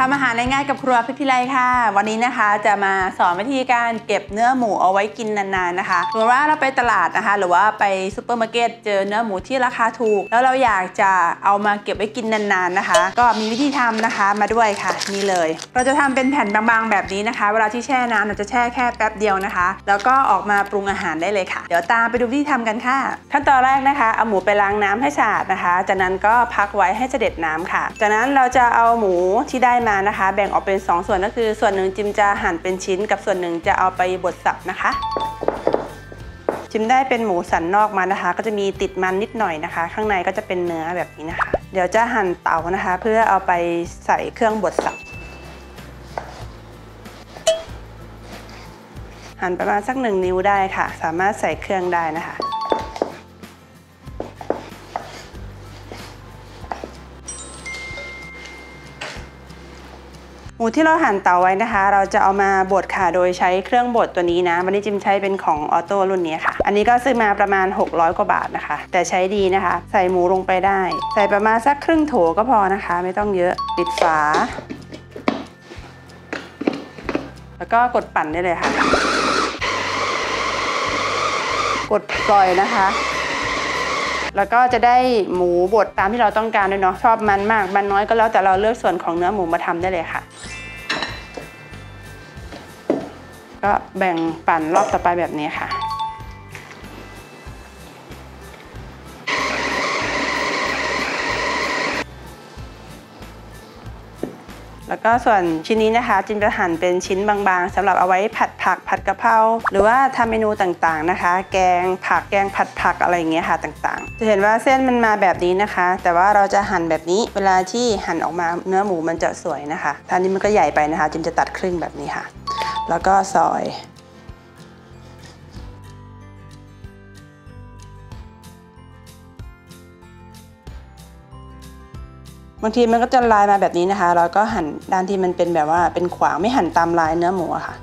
ทำอาหารง่ายๆกับครัวพริกที่ไรค่ะวันนี้นะคะจะมาสอนวิธีการเก็บเนื้อหมูเอาไว้กินนานๆนะคะสมมติว่าเราไปตลาดนะคะหรือว่าไปซูเปอร์มาร์เก็ตเจอเนื้อหมูที่ราคาถูกแล้วเราอยากจะเอามาเก็บไว้กินนานๆนะคะก็มีวิธีทำนะคะมาด้วยค่ะนี่เลยเราจะทำเป็นแผ่นบางๆแบบนี้นะคะเวลาที่แช่น้ำเราจะแช่แค่แป๊บเดียวนะคะแล้วก็ออกมาปรุงอาหารได้เลยค่ะเดี๋ยวตามไปดูวิธีทำกันค่ะขั้นตอนแรกนะคะเอาหมูไปล้างน้ำให้สะอาดนะคะจากนั้นก็พักไว้ให้เสด็จน้ำค่ะจากนั้นเราจะเอาหมูที่ได้มานะคะแบ่งออกเป็น2ส่วนก็คือส่วนหนึ่งจิมจะหั่นเป็นชิ้นกับส่วนหนึ่งจะเอาไปบดสับนะคะจิมได้เป็นหมูสันนอกมานะคะก็จะมีติดมันนิดหน่อยนะคะข้างในก็จะเป็นเนื้อแบบนี้นะคะเดี๋ยวจะหั่นเตานะคะเพื่อเอาไปใส่เครื่องบดสับหั่นประมาณสัก1 นิ้วได้ค่ะสามารถใส่เครื่องได้นะคะหมูที่เราหั่นเตาไว้นะคะเราจะเอามาบดค่ะโดยใช้เครื่องบดตัวนี้นะวันนี้จิมใช้เป็นของออโต้รุ่นนี้ค่ะอันนี้ก็ซื้อมาประมาณ600กว่าบาทนะคะแต่ใช้ดีนะคะใส่หมูลงไปได้ใส่ประมาณสักครึ่งโถก็พอนะคะไม่ต้องเยอะปิดฝาแล้วก็กดปั่นได้เลยค่ะกดปล่อยนะคะแล้วก็จะได้หมูบดตามที่เราต้องการด้วยเนาะชอบมันมากมันน้อยก็แล้วแต่เราเลือกส่วนของเนื้อหมูมาทำได้เลยค่ะก็แบ่งปั่นรอบต่อไปแบบนี้ค่ะแล้วก็ส่วนชิ้นนี้นะคะจิมจะหั่นเป็นชิ้นบางๆสำหรับเอาไว้ผัดผักผัดกะเพราหรือว่าทำเมนูต่างๆนะคะแกงผักแกงผัดผักอะไรอย่างเงี้ยค่ะต่างๆจะเห็นว่าเส้นมันมาแบบนี้นะคะแต่ว่าเราจะหั่นแบบนี้เวลาที่หั่นออกมาเนื้อหมูมันจะสวยนะคะถ้านี้มันก็ใหญ่ไปนะคะจิมจะตัดครึ่งแบบนี้ค่ะแล้วก็ซอยบางทีมันก็จะลายมาแบบนี้นะคะเราก็หั่นด้านที่มันเป็นแบบว่าเป็นขวางไม่หั่นตามลายเนื้อหมูอะค่ะ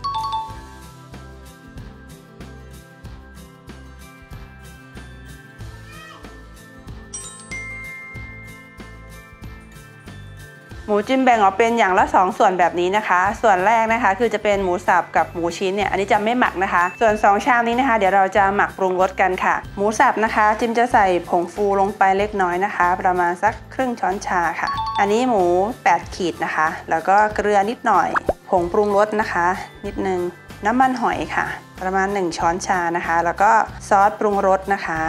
หมูจิ้มแบ่งออกเป็นอย่างละ2ส่วนแบบนี้นะคะส่วนแรกนะคะคือจะเป็นหมูสับกับหมูชิ้นเนี่ยอันนี้จะไม่หมักนะคะส่วน2ชามนี้นะคะเดี๋ยวเราจะหมักปรุงรสกันค่ะหมูสับนะคะจิ้มจะใส่ผงฟูลงไปเล็กน้อยนะคะประมาณสักครึ่งช้อนชาค่ะอันนี้หมู8ขีดนะคะแล้วก็เกลือนิดหน่อยผงปรุงรสนะคะนิดนึงน้ำมันหอยค่ะประมาณ1ช้อนชานะคะแล้วก็ซอสปรุงรสนะคะ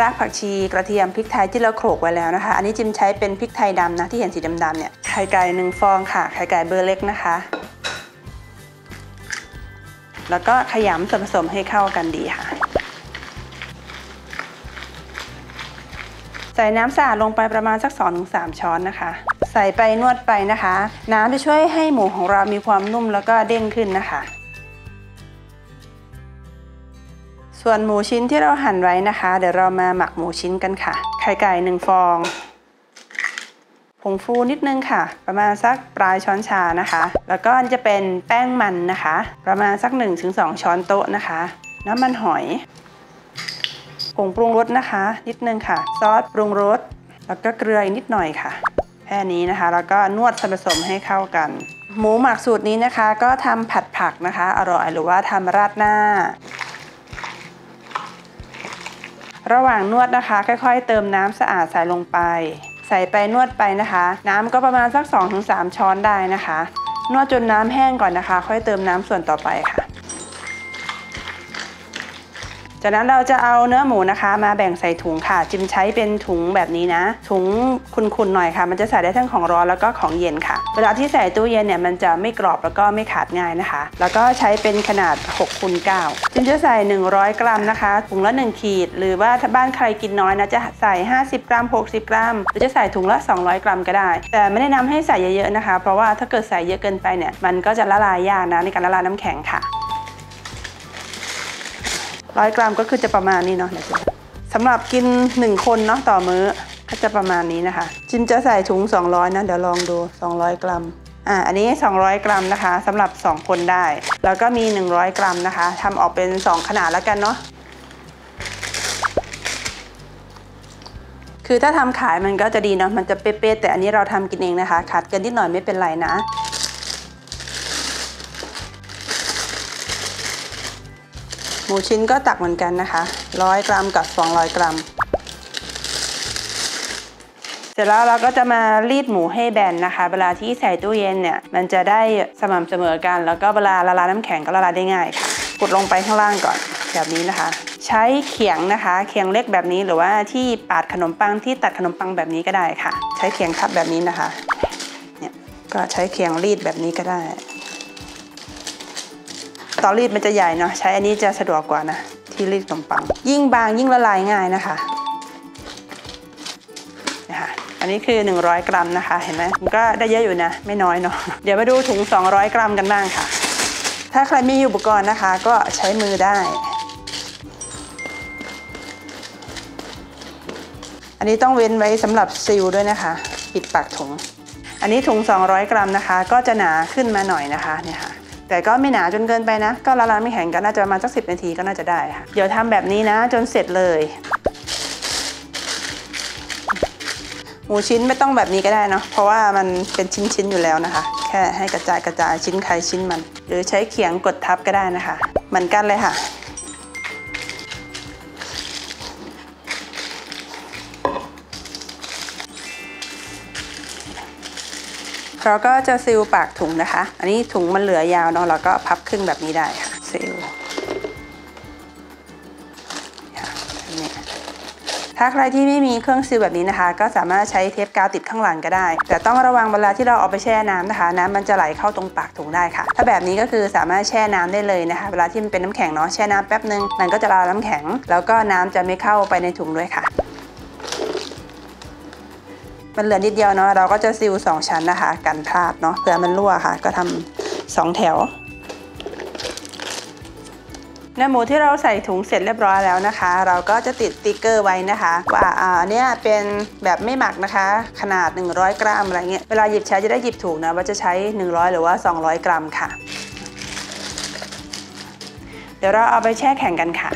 รากผักชีกระเทียมพริกไทยที่เราโขลกไว้แล้วนะคะอันนี้จิมใช้เป็นพริกไทยดำนะที่เห็นสีดำๆเนี่ยไข่ไก่1ฟองค่ะไข่ไก่เบอร์เล็กนะคะแล้วก็ขยำส่วนผสมให้เข้ากันดีค่ะใส่น้ำสะอาดลงไปประมาณสัก 2-3 ช้อนนะคะใส่ไปนวดไปนะคะน้ำจะช่วยให้หมูของเรามีความนุ่มแล้วก็เด้งขึ้นนะคะส่วนหมูชิ้นที่เราหั่นไว้นะคะเดี๋ยวเรามาหมักหมูชิ้นกันค่ะไข่ไก่1ฟองผงฟูนิดนึงค่ะประมาณสักปลายช้อนชานะคะแล้วก็จะเป็นแป้งมันนะคะประมาณสัก 1-2 ช้อนโต๊ะนะคะน้ำมันหอยผงปรุงรสนะคะนิดนึงค่ะซอสปรุงรสแล้วก็เกลือนิดหน่อยค่ะแค่นี้นะคะแล้วก็นวดส่วนผสมให้เข้ากันหมูหมักสูตรนี้นะคะก็ทำผัดผักนะคะอร่อยหรือว่าทำราดหน้าระหว่างนวดนะคะค่อยๆเติมน้ำสะอาดใส่ลงไปใส่ไปนวดไปนะคะน้ำก็ประมาณสัก 2-3 ช้อนได้นะคะนวดจนน้ำแห้งก่อนนะคะค่อยเติมน้ำส่วนต่อไปค่ะจากนั้นเราจะเอาเนื้อหมูนะคะมาแบ่งใส่ถุงค่ะจิมใช้เป็นถุงแบบนี้นะถุงคุณๆหน่อยค่ะมันจะใส่ได้ทั้งของร้อนแล้วก็ของเย็นค่ะเวลาที่ใส่ตู้เย็นเนี่ยมันจะไม่กรอบแล้วก็ไม่ขาดง่ายนะคะแล้วก็ใช้เป็นขนาด6x9จิมจะใส่100กรัมนะคะถุงละ1ขีดหรือว่าถ้าบ้านใครกินน้อยนะจะใส่50กรัม60กรัมหรือจะใส่ถุงละ200กรัมก็ได้แต่ไม่แนะนำให้ใส่เยอะๆนะคะเพราะว่าถ้าเกิดใส่เยอะเกินไปเนี่ยมันก็จะละลายยากนะในการละลายน้ำแข็งค่ะ100 กรัมก็คือจะประมาณนี้เนาะสำหรับกิน1คนเนาะต่อมื้อก็จะประมาณนี้นะคะจิมจะใส่ถุง200นะเดี๋ยวลองดู200กรัมอันนี้200กรัมนะคะสำหรับ2คนได้แล้วก็มี100กรัมนะคะทำออกเป็น2ขนาดแล้วกันเนาะ คือถ้าทำขายมันก็จะดีเนาะมันจะเป๊ะๆแต่อันนี้เราทำกินเองนะคะขัดกันนิดหน่อยไม่เป็นไรนะหมูชิ้นก็ตักเหมือนกันนะคะ100กรัมกับ200กรัมเสร็จแล้วเราก็จะมารีดหมูให้แบนนะคะเวลาที่ใส่ตู้เย็นเนี่ยมันจะได้สม่ำเสมอกันแล้วก็เวลาละลายน้ำแข็งก็ละลายได้ง่ายค่ะกดลงไปข้างล่างก่อนแบบนี้นะคะใช้เขียงนะคะเขียงเล็กแบบนี้หรือว่าที่ปาดขนมปังที่ตัดขนมปังแบบนี้ก็ได้ค่ะใช้เขียงทับแบบนี้นะคะเนี่ยก็ใช้เขียงรีดแบบนี้ก็ได้ตอนรีดมันจะใหญ่เนาะใช้อันนี้จะสะดวกกว่านะที่รีดขนมปังยิ่งบางยิ่งละลายง่ายนะคะอันนี้คือ100กรัมนะคะเห็นไหมมันก็ได้เยอะอยู่นะไม่น้อยเนาะเดี๋ยวมาดูถุง200กรัมกันบ้างค่ะถ้าใครมีอุปกรณ์นะคะก็ใช้มือได้อันนี้ต้องเว้นไว้สำหรับซีลด้วยนะคะปิดปากถุงอันนี้ถุง200กรัมนะคะก็จะหนาขึ้นมาหน่อยนะคะเนี่ยค่ะแต่ก็ไม่หนาจนเกินไปนะก็ละลายไม่แข็งก็น่าจะประมาณสัก10นาทีก็น่าจะได้ค่ะเดี๋ยวทำแบบนี้นะจนเสร็จเลยหมูชิ้นไม่ต้องแบบนี้ก็ได้เนาะเพราะว่ามันเป็นชิ้นๆอยู่แล้วนะคะแค่ให้กระจายชิ้นใครชิ้นมันหรือใช้เขียงกดทับก็ได้นะคะเหมือนกันเลยค่ะเราก็จะซีลปากถุงนะคะอันนี้ถุงมันเหลือยาวเนาะเราก็พับครึ่งแบบนี้ได้ค่ะซีลถ้าใครที่ไม่มีเครื่องซีลแบบนี้นะคะก็สามารถใช้เทปกาวติดข้างหลังก็ได้แต่ต้องระวังเวลาที่เราเอาไปแช่น้ำนะคะน้ำมันจะไหลเข้าตรงปากถุงได้ค่ะถ้าแบบนี้ก็คือสามารถแช่น้ำได้เลยนะคะเวลาที่มันเป็นน้ำแข็งเนาะแช่น้ำแป๊บนึงมันก็จะละลายน้ำแข็งแล้วก็น้ำจะไม่เข้าไปในถุงด้วยค่ะมันเหลือนิดเดียวเนาะเราก็จะซีล2ชั้นนะคะกันพลาดเนาะเผื่อมันรั่วค่ะก็ทำ2แถวเนื้อหมูที่เราใส่ถุงเสร็จเรียบร้อยแล้วนะคะเราก็จะติดสติ๊กเกอร์ไว้นะคะว่าเนี่ยเป็นแบบไม่หมักนะคะขนาด100กรัมอะไรเงี้ยเวลาหยิบใช้จะได้หยิบถูกนะว่าจะใช้100หรือว่า200กรัมค่ะเดี๋ยวเราเอาไปแช่แข็งกันค่ะ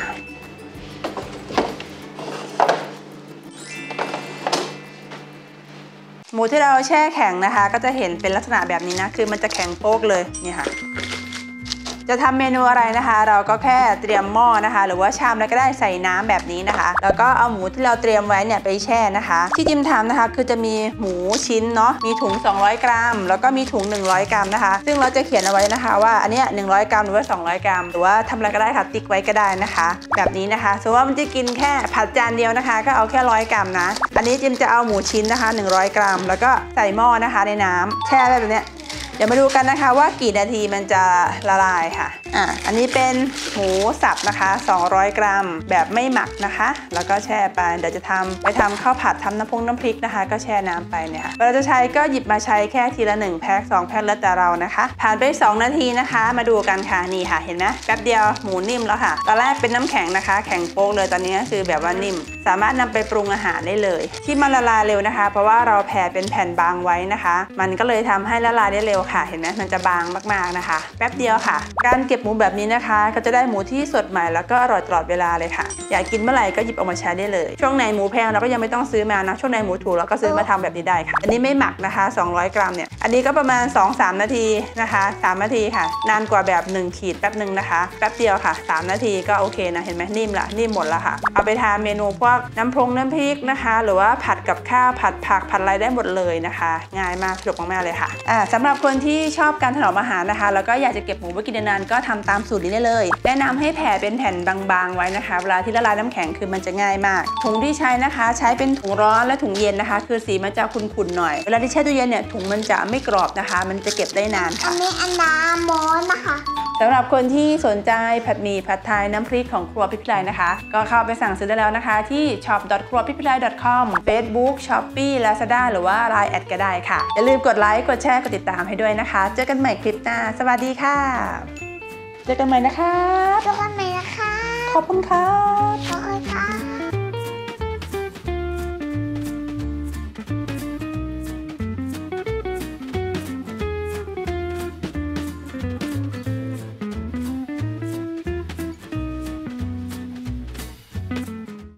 หมูที่เราแช่แข็งนะคะก็จะเห็นเป็นลักษณะแบบนี้นะคือมันจะแข็งโป๊กเลยนี่ค่ะจะทำเมนูอะไรนะคะเราก็แค่เตรียมหม้อนะคะหรือว่าชามแล้วก็ได้ใส่น้ำแบบนี้นะคะแล้วก็เอาหมูที่เราเตรียมไว้เนี่ยไปแช่นะคะที่จิมทำนะคะคือจะมีหมูชิ้นเนาะมีถุง200กรัมแล้วก็มีถุง100กรัมนะคะซึ่งเราจะเขียนเอาไว้นะคะว่าอันนี้100กรัมหรือว่า200กรัมหรือว่าทำอะไรก็ได้ค่ะติ๊กไว้ก็ได้นะคะแบบนี้นะคะสมมติว่ามันจะกินแค่ผัดจานเดียวนะคะก็เอาแค่100กรัมนะอันนี้จิมจะเอาหมูชิ้นนะคะ100กรัมแล้วก็ใส่หม้อนะคะในน้ำแช่แบบนี้เดี๋ยวมาดูกันนะคะว่ากี่นาทีมันจะละลายค่ะอันนี้เป็นหมูสับนะคะ200กรัมแบบไม่หมักนะคะแล้วก็แช่ไปเดี๋ยวจะไปทำข้าวผัดทำน้ำพริกนะคะก็แช่น้ำไปเนี่ยค่ะเราจะใช้ก็หยิบมาใช้แค่ทีละ1แพ็ค2แพ็คแล้วแต่เรานะคะผ่านไป2นาทีนะคะมาดูกันค่ะนี่ค่ะเห็นไหมแป๊บเดียวหมูนิ่มแล้วค่ะตอนแรกเป็นน้ำแข็งนะคะแข็งโป๊กเลยตอนนี้ก็คือแบบว่านิ่มสามารถนำไปปรุงอาหารได้เลยที่มันละลายเร็วนะคะเพราะว่าเราแผ่เป็นแผ่นบางไว้นะคะมันก็เลยทำให้ละลายได้เร็วค่ะเห็นไหมมันจะบางมากๆนะคะแป๊บเดียวค่ะการเก็บหมูแบบนี้นะคะก็จะได้หมูที่สดใหม่แล้วก็อร่อยตลอดเวลาเลยค่ะอยากกินเมื่อไหร่ก็หยิบออกมาใช้ได้เลยช่วงไหนหมูแพงเราก็ยังไม่ต้องซื้อมานะช่วงไหนหมูถูกเราก็ซื้อมาทำแบบนี้ได้ค่ะอันนี้ไม่หมักนะคะ200กรัมเนี่ยอันนี้ก็ประมาณ 2-3 นาทีนะคะ3นาทีค่ะนานกว่าแบบ1ขีดแป๊บนึงนะคะแป๊บเดียวค่ะ3นาทีก็โอเคนะเห็นไหมนิ่มละนิ่มหมดละค่ะเอาไปทานเมนูพวกน้ำพริกนะคะหรือว่าผัดกับข้าวผัดผักผัดอะไรได้หมดเลยนะคะง่ายมากสะดวกมากๆเลยค่ะสำหรับคนที่ชอบการถนอมอาหารนะคะแล้วก็อยากจะเก็บหมูไว้กินนานก็ทำตามสูตรนี้ได้เลยแนะนำให้แผ่เป็นแผ่นบางๆไว้นะคะเวลาที่ละลายน้ำแข็งคือมันจะง่ายมากถุงที่ใช้นะคะใช้เป็นถุงร้อนและถุงเย็นนะคะคือสีมันจะขุ่นๆหน่อยเวลาที่แช่ตู้เย็นเนี่ยถุงมันจะไม่กรอบนะคะมันจะเก็บได้นานค่ะอันนี้อันน้ำม้อนนะคะสำหรับคนที่สนใจผัดหมี่ผัดไทยน้ำพริกของครัวพิพิไลนะคะก็เข้าไปสั่งซื้อได้แล้วนะคะที่ shop.ครัวพิพิไล.com Facebook Shopee Lazada หรือว่า Line แอดก็ได้ค่ะอย่าลืมกดไลค์กดแชร์กดติดตามให้ด้วยนะคะเจอกันใหม่คลิปหน้าสวัสดีค่ะเจอกันใหม่นะคะเจอกันใหม่นะคะขอบคุณครับขอบคุณค่ะ